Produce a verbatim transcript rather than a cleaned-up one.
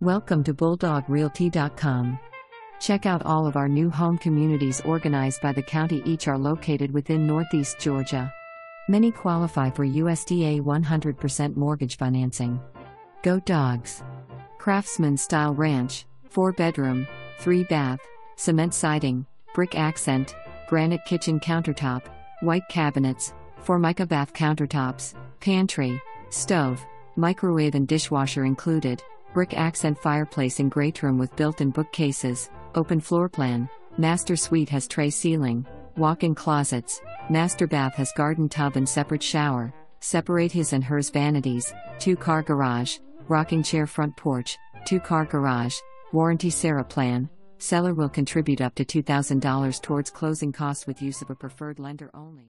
Welcome to Bulldawg Realty dot com. Check out all of our new home communities organized by the county. Each are located within Northeast Georgia. Many qualify for U S D A one hundred percent mortgage financing. Go Dogs! Craftsman Style Ranch, four bedroom, three bath, cement siding, brick accent, granite kitchen countertop, white cabinets, Formica bath countertops, pantry, stove, microwave and dishwasher included. Brick accent fireplace and great room with built-in bookcases, open floor plan. Master suite has tray ceiling, walk-in closets. Master bath has garden tub and separate shower. Separate his and hers vanities. Two-car garage, rocking chair front porch, two-car garage. Warranty Sarah plan. Seller will contribute up to two thousand dollars towards closing costs with use of a preferred lender only.